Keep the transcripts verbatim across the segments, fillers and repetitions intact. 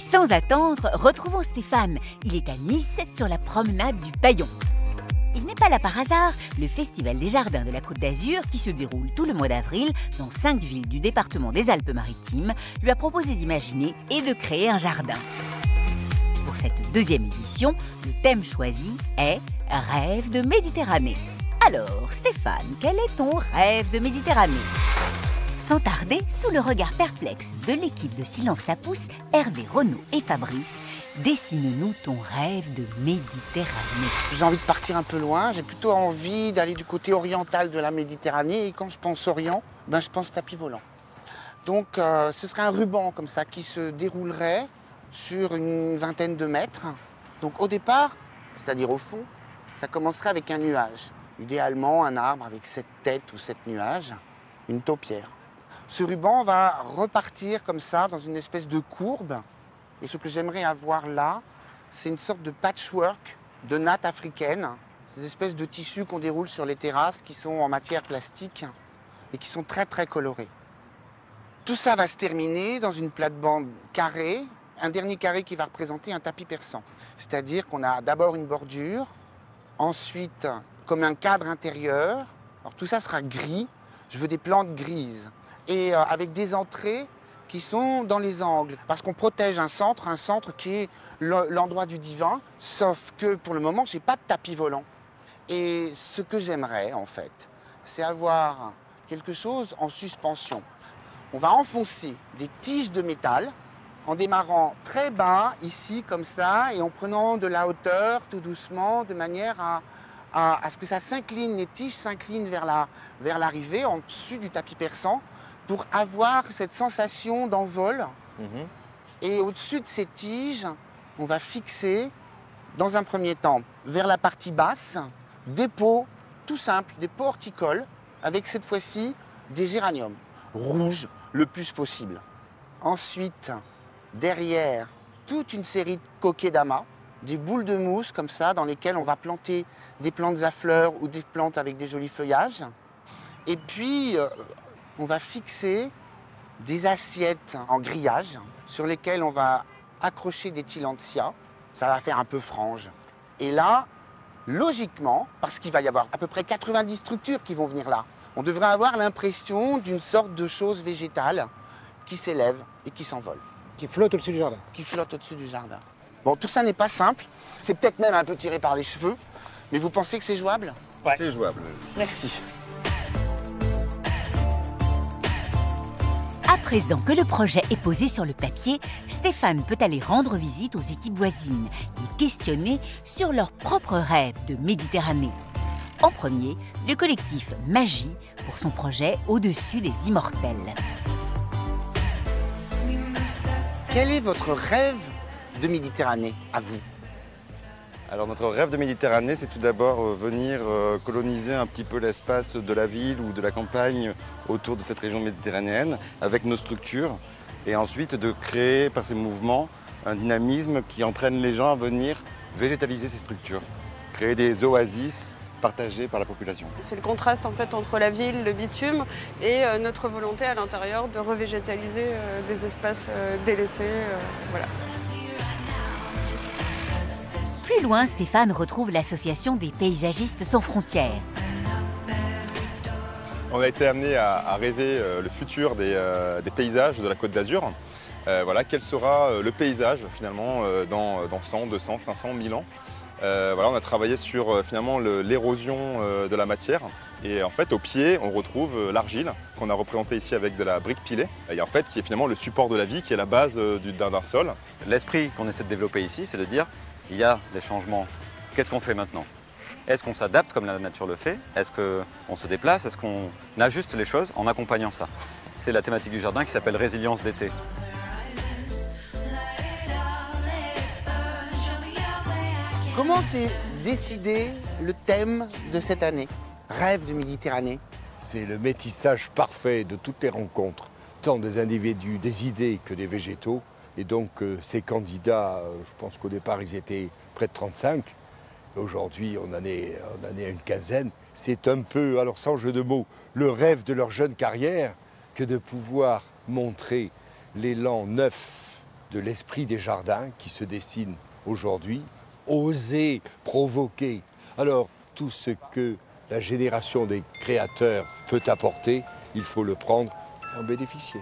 Sans attendre, retrouvons Stéphane. Il est à Nice, sur la promenade du Paillon. Il n'est pas là par hasard. Le Festival des Jardins de la Côte d'Azur, qui se déroule tout le mois d'avril dans cinq villes du département des Alpes-Maritimes, lui a proposé d'imaginer et de créer un jardin. Pour cette deuxième édition, le thème choisi est « Rêve de Méditerranée ». Alors, Stéphane, quel est ton rêve de Méditerranée ? Sans tarder, sous le regard perplexe de l'équipe de Silence, ça pousse, Hervé, Renaud et Fabrice, dessine-nous ton rêve de Méditerranée. J'ai envie de partir un peu loin, j'ai plutôt envie d'aller du côté oriental de la Méditerranée. Et quand je pense Orient, ben je pense tapis volant. Donc euh, ce serait un ruban comme ça qui se déroulerait sur une vingtaine de mètres. Donc au départ, c'est-à-dire au fond, ça commencerait avec un nuage. Idéalement un arbre avec sept têtes ou sept nuages, une taupière. Ce ruban va repartir comme ça dans une espèce de courbe. Et ce que j'aimerais avoir là, c'est une sorte de patchwork de nattes africaines. Ces espèces de tissus qu'on déroule sur les terrasses qui sont en matière plastique et qui sont très très colorés. Tout ça va se terminer dans une plate-bande carrée, un dernier carré qui va représenter un tapis persan. C'est-à-dire qu'on a d'abord une bordure, ensuite comme un cadre intérieur. Alors tout ça sera gris, je veux des plantes grises. Et euh, avec des entrées qui sont dans les angles. Parce qu'on protège un centre, un centre qui est l'endroit du divin, sauf que pour le moment, je n'ai pas de tapis volant. Et ce que j'aimerais, en fait, c'est avoir quelque chose en suspension. On va enfoncer des tiges de métal en démarrant très bas, ici, comme ça, et en prenant de la hauteur, tout doucement, de manière à... à ce que ça s'incline, les tiges s'inclinent vers la, vers l'arrivée, en dessus du tapis persan, pour avoir cette sensation d'envol. Mmh. Et au-dessus de ces tiges, on va fixer, dans un premier temps, vers la partie basse, des pots tout simples, des pots horticoles, avec cette fois-ci des géraniums, rouges le plus possible. Ensuite, derrière, toute une série de kokedama, des boules de mousse comme ça, dans lesquelles on va planter des plantes à fleurs ou des plantes avec des jolis feuillages. Et puis, euh, on va fixer des assiettes en grillage sur lesquelles on va accrocher des tillandsia. Ça va faire un peu frange. Et là, logiquement, parce qu'il va y avoir à peu près quatre-vingt-dix structures qui vont venir là, on devrait avoir l'impression d'une sorte de chose végétale qui s'élève et qui s'envole. Qui flotte au-dessus du jardin. Qui flotte au-dessus du jardin. Bon, tout ça n'est pas simple. C'est peut-être même un peu tiré par les cheveux. Mais vous pensez que c'est jouable? Ouais. C'est jouable. Merci. À présent que le projet est posé sur le papier, Stéphane peut aller rendre visite aux équipes voisines et questionner sur leurs propres rêves de Méditerranée. En premier, le collectif Magie pour son projet Au-dessus des Immortels. Quel est votre rêve de Méditerranée à vous? Alors notre rêve de Méditerranée, c'est tout d'abord euh, venir euh, coloniser un petit peu l'espace de la ville ou de la campagne autour de cette région méditerranéenne avec nos structures et ensuite de créer par ces mouvements un dynamisme qui entraîne les gens à venir végétaliser ces structures, créer des oasis partagées par la population. C'est le contraste en fait entre la ville, le bitume et euh, notre volonté à l'intérieur de revégétaliser euh, des espaces euh, délaissés, euh, voilà. Plus loin, Stéphane retrouve l'association des paysagistes sans frontières. On a été amené à, à rêver euh, le futur des, euh, des paysages de la Côte d'Azur. Euh, voilà, quel sera euh, le paysage finalement euh, dans, dans cent, deux cents, cinq cents, mille ans. Euh, voilà, on a travaillé sur euh, finalement l'érosion euh, de la matière. Et en fait, au pied, on retrouve l'argile qu'on a représentée ici avec de la brique pilée, et en fait, qui est finalement le support de la vie, qui est la base d'un sol. L'esprit qu'on essaie de développer ici, c'est de dire, il y a les changements, qu'est-ce qu'on fait maintenant? Est-ce qu'on s'adapte comme la nature le fait? Est-ce qu'on se déplace? Est-ce qu'on ajuste les choses en accompagnant ça? C'est la thématique du jardin qui s'appelle Résilience d'été. Comment s'est décidé le thème de cette année? Rêve de Méditerranée. C'est le métissage parfait de toutes les rencontres, tant des individus, des idées que des végétaux. Et donc euh, ces candidats, euh, je pense qu'au départ ils étaient près de trente-cinq. Aujourd'hui on en est, on en est à une quinzaine. C'est un peu, alors sans jeu de mots, le rêve de leur jeune carrière que de pouvoir montrer l'élan neuf de l'esprit des jardins qui se dessine aujourd'hui. Oser provoquer. Alors, tout ce que la génération des créateurs peut apporter, il faut le prendre et en bénéficier.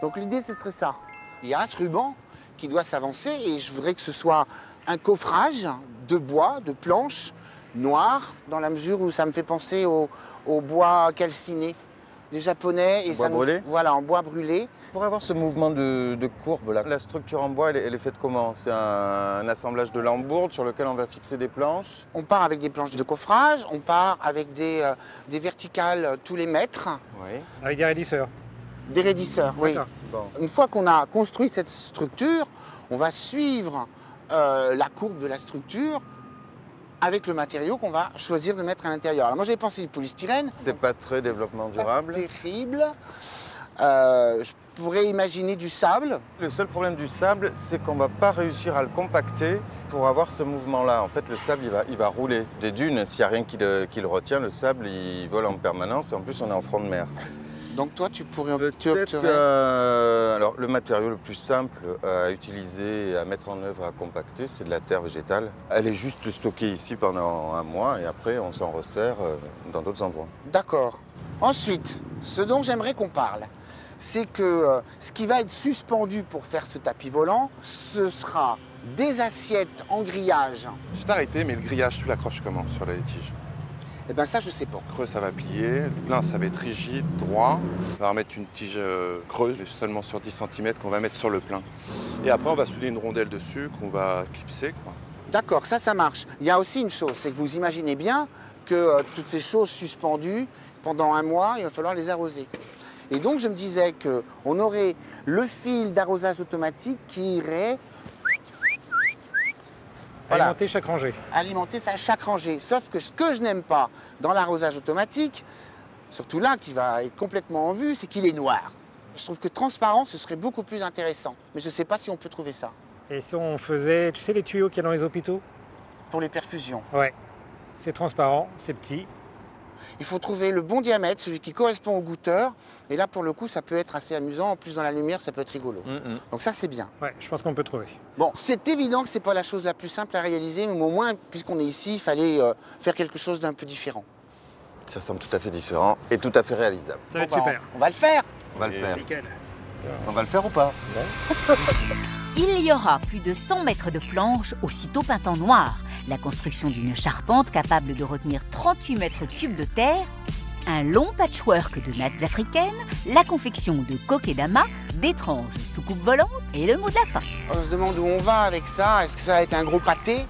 Donc l'idée, ce serait ça. Il y a un ruban qui doit s'avancer et je voudrais que ce soit un coffrage de bois, de planches noires, dans la mesure où ça me fait penser au, au bois calciné des Japonais. Et en ça bois nous... brûlé. Voilà, en bois brûlé. Pour avoir ce mouvement de, de courbe, là, la structure en bois, elle, elle est faite comment? C'est un, un assemblage de lambourdes sur lequel on va fixer des planches. On part avec des planches de coffrage, on part avec des, euh, des verticales tous les mètres. Oui. Avec des raidisseurs. Des raidisseurs, oui. Bon. Une fois qu'on a construit cette structure, on va suivre euh, la courbe de la structure avec le matériau qu'on va choisir de mettre à l'intérieur. Alors moi, j'avais pensé du polystyrène. C'est pas très développement durable. Pas terrible. Euh, je pourrais imaginer du sable. Le seul problème du sable, c'est qu'on ne va pas réussir à le compacter pour avoir ce mouvement-là. En fait, le sable, il va, il va rouler. Des dunes, s'il n'y a rien qui le, qui le retient, le sable, il vole en permanence. Et en plus, on est en front de mer. Donc toi, tu pourrais... Peut-être euh, alors, le matériau le plus simple à utiliser, à mettre en œuvre, à compacter, c'est de la terre végétale. Elle est juste stockée ici pendant un mois et après, on s'en resserre dans d'autres endroits. D'accord. Ensuite, ce dont j'aimerais qu'on parle, c'est que euh, ce qui va être suspendu pour faire ce tapis volant, ce sera des assiettes en grillage. Je t'ai arrêté, mais le grillage, tu l'accroches comment sur les tiges? Eh bien ça, je sais pas. Creux, ça va plier, le plein, ça va être rigide, droit. On va remettre une tige euh, creuse, seulement sur dix centimètres, qu'on va mettre sur le plein. Et après, on va souder une rondelle dessus, qu'on va clipser, quoi. D'accord, ça, ça marche. Il y a aussi une chose, c'est que vous imaginez bien que euh, toutes ces choses suspendues, pendant un mois, il va falloir les arroser. Et donc, je me disais qu'on aurait le fil d'arrosage automatique qui irait... Voilà. Alimenter chaque rangée. Alimenter ça chaque rangée. Sauf que ce que je n'aime pas dans l'arrosage automatique, surtout là, qui va être complètement en vue, c'est qu'il est noir. Je trouve que transparent, ce serait beaucoup plus intéressant. Mais je ne sais pas si on peut trouver ça. Et si on faisait, tu sais, les tuyaux qu'il y a dans les hôpitaux? Pour les perfusions. Ouais. C'est transparent, c'est petit. Il faut trouver le bon diamètre, celui qui correspond au goutteur. Et là, pour le coup, ça peut être assez amusant. En plus, dans la lumière, ça peut être rigolo. Mm-hmm. Donc ça, c'est bien. Ouais, je pense qu'on peut trouver. Bon, c'est évident que ce n'est pas la chose la plus simple à réaliser, mais au moins, puisqu'on est ici, il fallait euh, faire quelque chose d'un peu différent. Ça semble tout à fait différent et tout à fait réalisable. Ça va être super. On, on va le faire. On va le faire. Nickel. On va le faire ou pas? Ouais. Il y aura plus de cent mètres de planches, aussitôt peintes en noir. La construction d'une charpente capable de retenir trente-huit mètres cubes de terre, un long patchwork de nattes africaines, la confection de kokedama, d'étranges soucoupes volantes et le mot de la fin. On se demande où on va avec ça. Est-ce que ça va être un gros pâté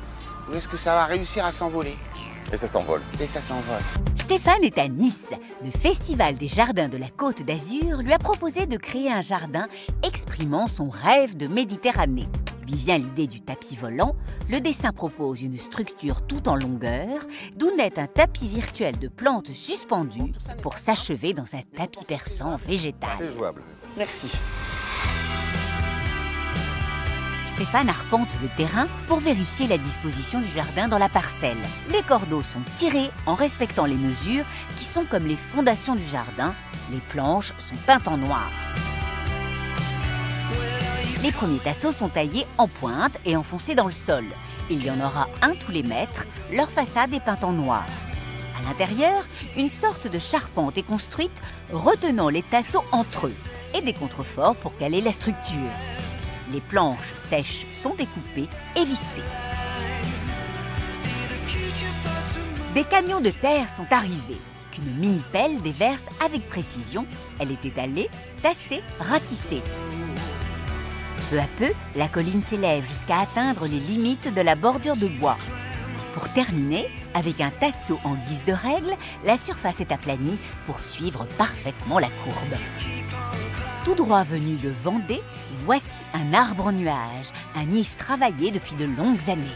ou est-ce que ça va réussir à s'envoler? Et ça s'envole. Et ça s'envole. Stéphane est à Nice. Le Festival des Jardins de la Côte d'Azur lui a proposé de créer un jardin exprimant son rêve de Méditerranée. Lui vient l'idée du tapis volant. Le dessin propose une structure tout en longueur, d'où naît un tapis virtuel de plantes suspendues pour s'achever dans un tapis persan végétal. C'est jouable. Merci. Stéphane arpente le terrain pour vérifier la disposition du jardin dans la parcelle. Les cordeaux sont tirés en respectant les mesures qui sont comme les fondations du jardin. Les planches sont peintes en noir. Les premiers tasseaux sont taillés en pointe et enfoncés dans le sol. Il y en aura un tous les mètres, leur façade est peinte en noir. À l'intérieur, une sorte de charpente est construite retenant les tasseaux entre eux et des contreforts pour caler la structure. Les planches sèches sont découpées et vissées. Des camions de terre sont arrivés, qu'une mini-pelle déverse avec précision. Elle est étalée, tassée, ratissée. Peu à peu, la colline s'élève jusqu'à atteindre les limites de la bordure de bois. Pour terminer, avec un tasseau en guise de règle, la surface est aplanie pour suivre parfaitement la courbe. Tout droit venu de Vendée, voici un arbre en nuage, un if travaillé depuis de longues années.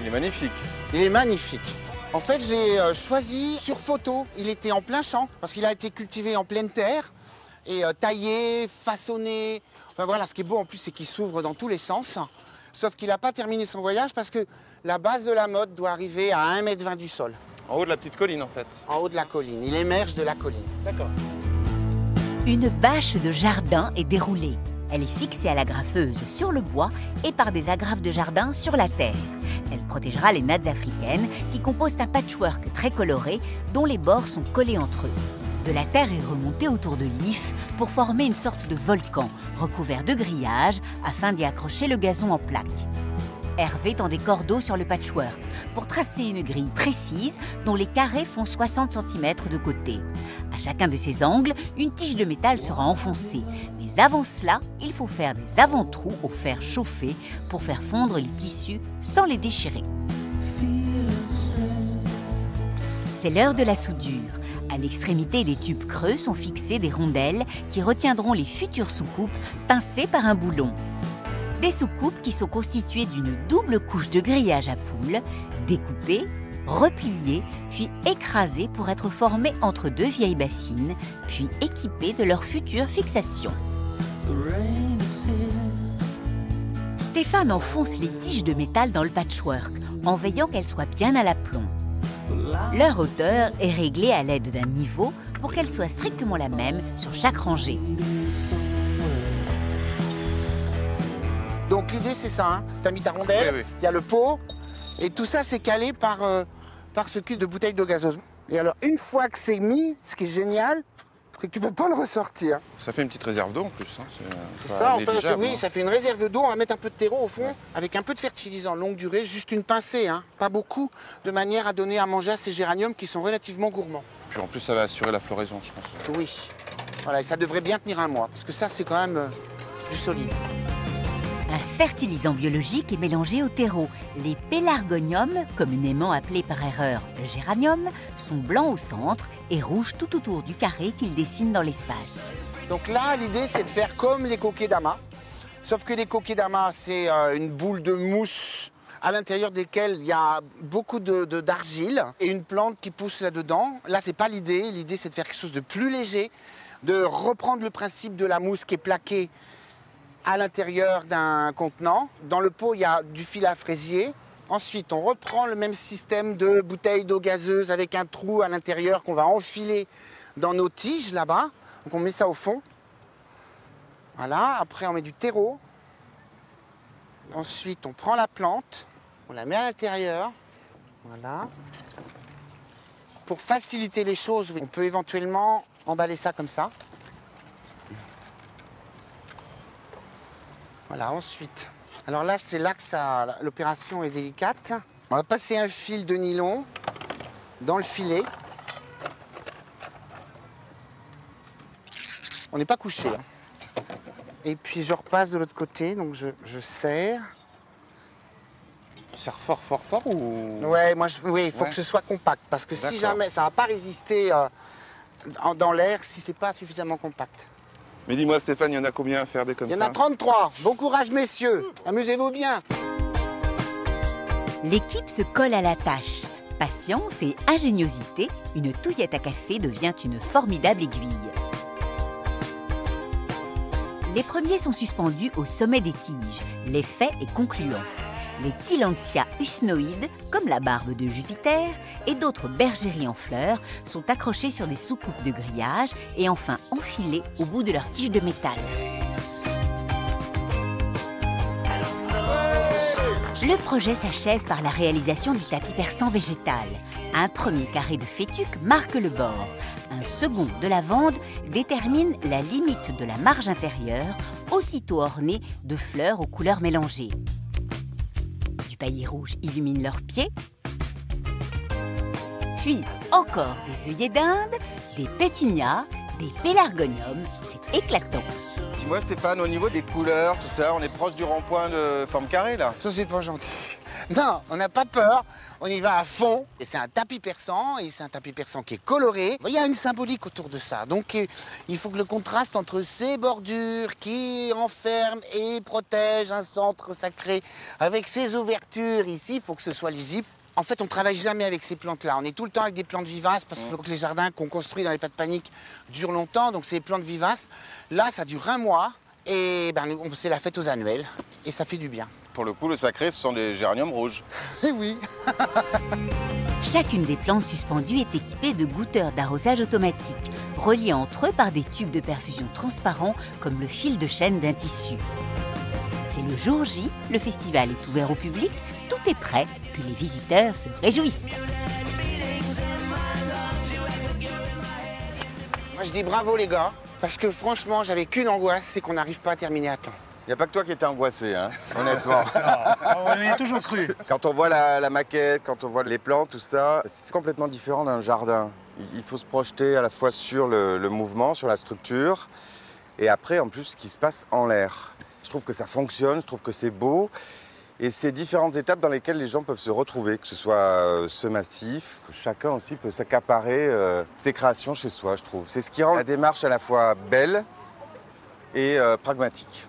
Il est magnifique. Il est magnifique. En fait, j'ai euh, choisi sur photo. Il était en plein champ parce qu'il a été cultivé en pleine terre et euh, taillé, façonné. Enfin voilà, ce qui est beau en plus, c'est qu'il s'ouvre dans tous les sens. Sauf qu'il n'a pas terminé son voyage parce que la base de la mode doit arriver à un mètre vingt du sol. En haut de la petite colline, en fait. En haut de la colline. Il émerge de la colline. D'accord. Une bâche de jardin est déroulée. Elle est fixée à la agrafeuse sur le bois et par des agrafes de jardin sur la terre. Elle protégera les nattes africaines qui composent un patchwork très coloré dont les bords sont collés entre eux. De la terre est remontée autour de l'if pour former une sorte de volcan recouvert de grillage afin d'y accrocher le gazon en plaques. Hervé tend des cordeaux sur le patchwork pour tracer une grille précise dont les carrés font soixante centimètres de côté. À chacun de ces angles, une tige de métal sera enfoncée. Mais avant cela, il faut faire des avant-trous au fer chauffé pour faire fondre les tissus sans les déchirer. C'est l'heure de la soudure. À l'extrémité des tubes creux sont fixées des rondelles qui retiendront les futures soucoupes pincées par un boulon. Des soucoupes qui sont constituées d'une double couche de grillage à poules, découpées, repliées, puis écrasées pour être formées entre deux vieilles bassines, puis équipées de leurs futures fixations. Stéphane enfonce les tiges de métal dans le patchwork, en veillant qu'elles soient bien à l'aplomb. Leur hauteur est réglée à l'aide d'un niveau pour qu'elle soit strictement la même sur chaque rangée. Donc l'idée c'est ça, hein. T'as mis ta rondelle, il oui, oui. y a le pot, et tout ça c'est calé par, euh, par ce cul de bouteille d'eau gazeuse. Et alors une fois que c'est mis, ce qui est génial, c'est que tu peux pas le ressortir. Ça fait une petite réserve d'eau en plus. Hein. C'est ça, en fait, oui, ça fait une réserve d'eau, on va mettre un peu de terreau au fond, ouais. avec un peu de fertilisant longue durée, juste une pincée, hein, pas beaucoup, de manière à donner à manger à ces géraniums qui sont relativement gourmands. Puis en plus ça va assurer la floraison je pense. Oui, voilà, et ça devrait bien tenir un mois, parce que ça c'est quand même euh, du solide. Un fertilisant biologique est mélangé au terreau. Les pélargoniums, communément appelés par erreur géranium, sont blancs au centre et rouges tout autour du carré qu'ils dessinent dans l'espace. Donc là, l'idée, c'est de faire comme les kokedama. Sauf que les kokedama, c'est une boule de mousse à l'intérieur desquelles il y a beaucoup d'argile et une plante qui pousse là-dedans. Là, c'est pas l'idée. L'idée, c'est de faire quelque chose de plus léger, de reprendre le principe de la mousse qui est plaquée à l'intérieur d'un contenant. Dans le pot, il y a du fil à fraisier. Ensuite, on reprend le même système de bouteille d'eau gazeuse avec un trou à l'intérieur qu'on va enfiler dans nos tiges là-bas. Donc on met ça au fond. Voilà, après on met du terreau. Ensuite, on prend la plante, on la met à l'intérieur. Voilà. Pour faciliter les choses, on peut éventuellement emballer ça comme ça. Voilà, ensuite. Alors là, c'est là que ça, l'opération est délicate. On va passer un fil de nylon dans le filet. On n'est pas couché, là. Et puis, je repasse de l'autre côté, donc je, je serre. Serre fort, fort, fort ou... Ouais, moi, je, oui, il faut ouais. que ce soit compact, parce que si jamais, ça ne va pas résister euh, dans l'air si ce n'est pas suffisamment compact. Mais dis-moi, Stéphane, il y en a combien à faire des comme ça ? Il y en a trente-trois. Bon courage, messieurs. Amusez-vous bien. L'équipe se colle à la tâche. Patience et ingéniosité, une touillette à café devient une formidable aiguille. Les premiers sont suspendus au sommet des tiges. L'effet est concluant. Les Tillandsia usnoïdes, comme la barbe de Jupiter, et d'autres bergeries en fleurs sont accrochées sur des soucoupes de grillage et enfin enfilées au bout de leurs tiges de métal. Le projet s'achève par la réalisation du tapis persan végétal. Un premier carré de fétuc marque le bord. Un second de lavande détermine la limite de la marge intérieure, aussitôt ornée de fleurs aux couleurs mélangées. Les paillis rouges illuminent leurs pieds, puis encore des œillets d'Inde, des pétunias, des pélargoniums, c'est éclatant. Dis-moi Stéphane, au niveau des couleurs, tout ça, on est proche du rond-point de forme carrée là. Ça c'est pas gentil. Non, on n'a pas peur, on y va à fond. Et c'est un tapis persan, et c'est un tapis persan qui est coloré. Il y a une symbolique autour de ça, donc il faut que le contraste entre ces bordures qui enferment et protègent un centre sacré, avec ces ouvertures ici, il faut que ce soit lisible. En fait, on ne travaille jamais avec ces plantes-là. On est tout le temps avec des plantes vivaces parce qu'il faut que les jardins qu'on construit dans les pas de panique durent longtemps. Donc, c'est des plantes vivaces. Là, ça dure un mois. Et ben, c'est la fête aux annuelles et ça fait du bien. Pour le coup, le sacré, ce sont des géraniums rouges. Eh oui. Chacune des plantes suspendues est équipée de goutteurs d'arrosage automatique, reliés entre eux par des tubes de perfusion transparents comme le fil de chaîne d'un tissu. C'est le jour J, le festival est ouvert au public, tout est prêt, puis les visiteurs se réjouissent. Moi je dis bravo les gars, parce que franchement j'avais qu'une angoisse, c'est qu'on n'arrive pas à terminer à temps. Il n'y a pas que toi qui étais angoissé, hein, honnêtement. Non, on y a toujours cru. Quand on voit la, la maquette, quand on voit les plans, tout ça, c'est complètement différent d'un jardin. Il, il faut se projeter à la fois sur le, le mouvement, sur la structure, et après, en plus, ce qui se passe en l'air. Je trouve que ça fonctionne, je trouve que c'est beau, et c'est différentes étapes dans lesquelles les gens peuvent se retrouver, que ce soit euh, ce massif, que chacun aussi peut s'accaparer euh, ses créations chez soi, je trouve. C'est ce qui rend la démarche à la fois belle et euh, pragmatique.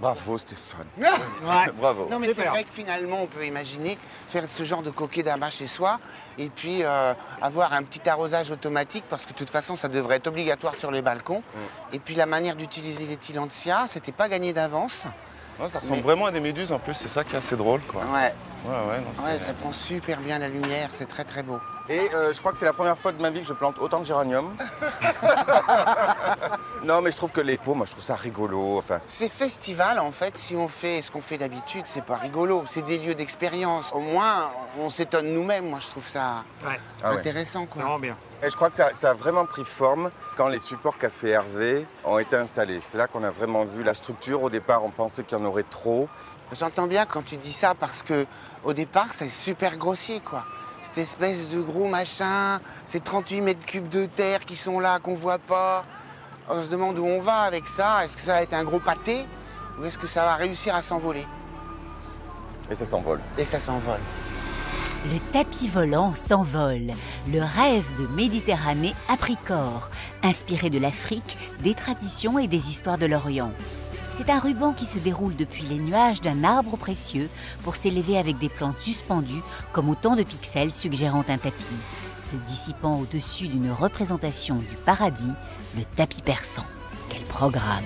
Bravo Stéphane. Non, ouais. Bravo. Non mais c'est vrai que finalement on peut imaginer faire ce genre de kokedama chez soi et puis euh, avoir un petit arrosage automatique parce que de toute façon ça devrait être obligatoire sur les balcons. Mm. Et puis la manière d'utiliser les Tillandsia, c'était pas gagné d'avance. Ouais, ça ressemble mais... vraiment à des méduses en plus, c'est ça qui est assez drôle quoi. Ouais. Ouais, ouais, non, ouais, ça prend super bien la lumière, c'est très très beau. Et euh, je crois que c'est la première fois de ma vie que je plante autant de géraniums. Non mais je trouve que les pots, moi je trouve ça rigolo, enfin... Ces festivals en fait, si on fait ce qu'on fait d'habitude, c'est pas rigolo. C'est des lieux d'expérience. Au moins, on s'étonne nous-mêmes, moi je trouve ça ouais. intéressant quoi. Vraiment bien. Et je crois que ça, ça a vraiment pris forme quand les supports qu'a fait Hervé ont été installés. C'est là qu'on a vraiment vu la structure. Au départ, on pensait qu'il y en aurait trop. J'entends bien quand tu dis ça parce que au départ, c'est super grossier quoi. Cette espèce de gros machin, ces trente-huit mètres cubes de terre qui sont là, qu'on voit pas. On se demande où on va avec ça. Est-ce que ça va être un gros pâté ou est-ce que ça va réussir à s'envoler? Et ça s'envole. Et ça s'envole. Le tapis volant s'envole. Le rêve de Méditerranée a pris corps, inspiré de l'Afrique, des traditions et des histoires de l'Orient. C'est un ruban qui se déroule depuis les nuages d'un arbre précieux pour s'élever avec des plantes suspendues comme autant de pixels suggérant un tapis, se dissipant au-dessus d'une représentation du paradis, le tapis persan. Quel programme!